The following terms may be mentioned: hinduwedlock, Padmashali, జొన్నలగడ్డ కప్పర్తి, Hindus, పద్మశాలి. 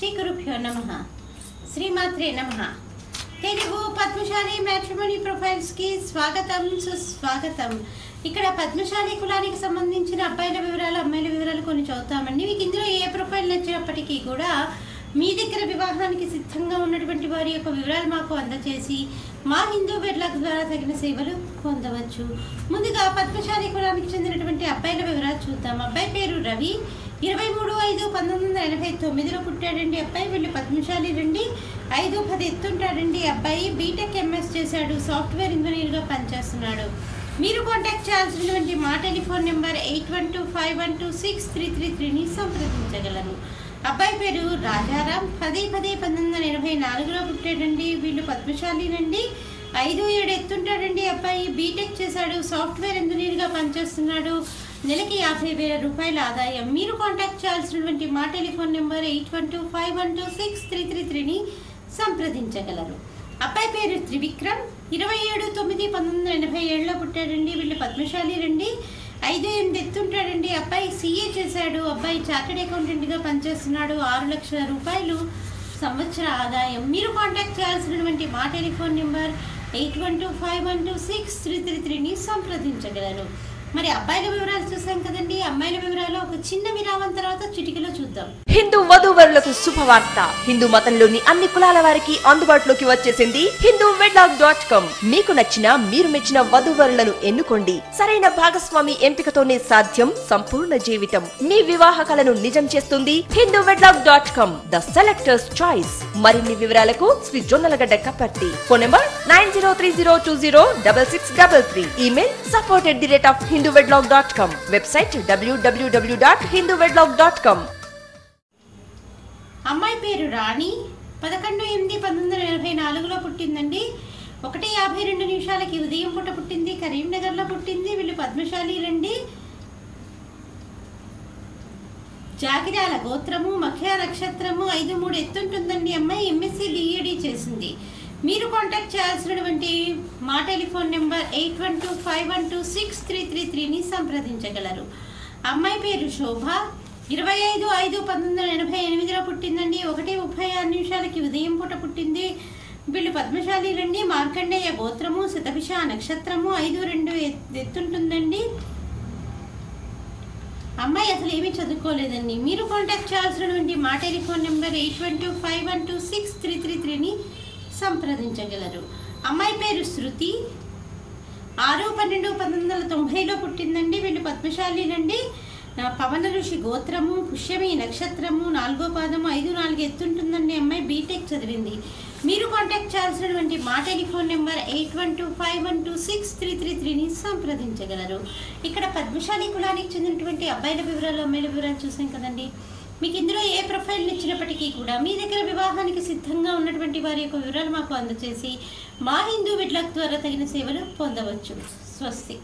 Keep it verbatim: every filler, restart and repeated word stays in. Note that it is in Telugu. श्री गुरुभ्यो नमः, श्रीमात्रे नमः। तेलुगु पद्मशाली मैट्रिमोनी प्रोफाइल्स की स्वागतम सुस्वागतम। ఇక్కడ పద్మశాలి కులానికి సంబంధించిన అబ్బాయిల వివరాలు, అమ్మాయిల వివరాలు కొన్ని చూద్దామండి. మీకు ఇందులో ఏ ప్రొఫైల్ నచ్చినప్పటికీ కూడా మీ దగ్గర వివాహానికి సిద్ధంగా ఉన్నటువంటి వారి యొక్క వివరాలు మాకు అందజేసి మా హిందూ వెడ్లాక్ ద్వారా తగిన సేవలు పొందవచ్చు. ముందుగా పద్మశాలి కులానికి చెందినటువంటి అబ్బాయిల వివరాలు చూద్దాం. అబ్బాయి పేరు రవి, ఇరవై మూడు ఐదు పంతొమ్మిది వందల ఎనభై తొమ్మిదిలో పుట్టాడండి అబ్బాయి. వీళ్ళు పద్మశాలి రండి. ఐదు పది ఎత్తుంటాడండి అబ్బాయి. బీటెక్ ఎంఎస్ చేశాడు, సాఫ్ట్వేర్ ఇంజనీర్గా పనిచేస్తున్నాడు. మీరు కాంటాక్ట్ చేయాల్సినటువంటి మా telephone number eight one two five one two six three three త్రీని సంప్రదించగలరు. అబ్బాయి పేరు రాజారాం, పది పది పంతొమ్మిది వందల ఎనభై నాలుగులో పుట్టాడండి. వీళ్ళు పద్మశాలినండి. ఐదు ఏడు ఎత్తుంటాడండి అబ్బాయి. బీటెక్ చేశాడు, సాఫ్ట్వేర్ ఇంజనీర్గా పనిచేస్తున్నాడు. నెలకి యాభై వేల రూపాయల ఆదాయం. మీరు కాంటాక్ట్ చేయాల్సినటువంటి మా telephone number eight one two five one two six three three త్రీని సంప్రదించగలరు. అబ్బాయి పేరు త్రివిక్రమ్, ఇరవై ఏడు తొమ్మిది పంతొమ్మిది వందల ఎనభై ఏడులో పుట్టాడండి. వీళ్ళు పద్మశాలి రండి. ఐదు ఎనిమిది ఎత్తుంటాడండి అబ్బాయి. సీఏ చేశాడు అబ్బాయి, చార్టెడ్ అకౌంటెంట్గా పనిచేస్తున్నాడు. ఆరు లక్షల రూపాయలు సంవత్సర ఆదాయం. మీరు కాంటాక్ట్ చేయాల్సినటువంటి మా telephone number eight one two five one two six three three త్రీని సంప్రదించగలరు. మరి అబ్బాయిల వివరాలు చూసాం కదండి. అమ్మాయిల వివరాలు ఒక చిన్న విరామం తర్వాత చిటికలో చూద్దాం. హిందూ వధూవరులకు శుభవార్త. హిందూ మతంలోని అన్ని కులాల వారికి అందుబాటులోకి వచ్చేసింది హిందూ వెడ్లాక్ డాట్ కామ్. మీకు నచ్చిన మీరు మెచ్చిన వధూవరులను ఎన్నుకోండి. సరైన భాగస్వామి ఎంపికతోనే సాధ్యం సంపూర్ణ జీవితం. మీ వివాహ కలను నిజం చేస్తుంది Hindu wedlock dot com, the selector's choice. మరిన్ని వివరాలకు Shri జొన్నలగడ్డ కప్పర్తి. Phone number nine zero three zero two zero double six double three. Email support hindu wedlock dot com. Website w w w dot hindu wedlock dot com. అమ్మాయి పేరు రాణి, పదకొండు ఎనిమిది పంతొమ్మిది వందల ఎనభై నాలుగులో పుట్టిందండి. ఒకటి యాభై రెండు నిమిషాలకి ఉదయం పూట పుట్టింది. కరీంనగర్లో పుట్టింది. వీళ్ళు పద్మశాలి రండి. జాగిరాల గోత్రము, మఖ్య నక్షత్రము. ఐదు మూడు ఎత్తుంటుందండి అమ్మాయి. ఎంఎస్సి బిఈడి చేసింది. మీరు కాంటాక్ట్ చేయాల్సినటువంటి మా telephone number eight one two five one two six three three త్రీని సంప్రదించగలరు. అమ్మాయి పేరు శోభ, ఇరవై ఐదు ఐదు పంతొమ్మిది వందల ఎనభై ఎనిమిదిలో పుట్టిందండి. ఒకటి ముప్పై ఆరు నిమిషాలకి ఉదయం పూట పుట్టింది. వీళ్ళు పద్మశాలి రండి. మార్కండేయ గోత్రము, శతభిష నక్షత్రము. ఐదు రెండు ఎత్తుంటుందండి అమ్మాయి. అసలు ఏమీ చదువుకోలేదండి. మీరు కాంటాక్ట్ చేయాల్సినటువంటి మా telephone number eight one two five one two six three three త్రీని సంప్రదించగలరు. అమ్మాయి పేరు శృతి, ఆరు పన్నెండు పంతొమ్మిది వందల తొంభైలో పుట్టిందండి. వీళ్ళు పద్మశాలి రండి. పవన ఋషి గోత్రము, పుష్యమి నక్షత్రము. నాలుగో పాదము, ఐదు నాలుగు ఎత్తుంటుందండి అమ్మాయి. బీటెక్ చదివింది. మీరు కాంటాక్ట్ చేయాల్సినటువంటి మా telephone number eight one two five one two six three three త్రీని సంప్రదించగలరు. ఇక్కడ పద్మశాలి కులానికి చెందినటువంటి అబ్బాయిల వివరాలు, అమ్మాయిల వివరాలు చూసాం కదండి. మీకు ఇందులో ఏ ప్రొఫైల్ ఇచ్చినప్పటికీ కూడా మీ దగ్గర వివాహానికి సిద్ధంగా ఉన్నటువంటి వారి యొక్క వివరాలు మాకు అందజేసి మా హిందూ వెడ్లాక్ ద్వారా తగిన సేవలు పొందవచ్చు. స్వస్తి.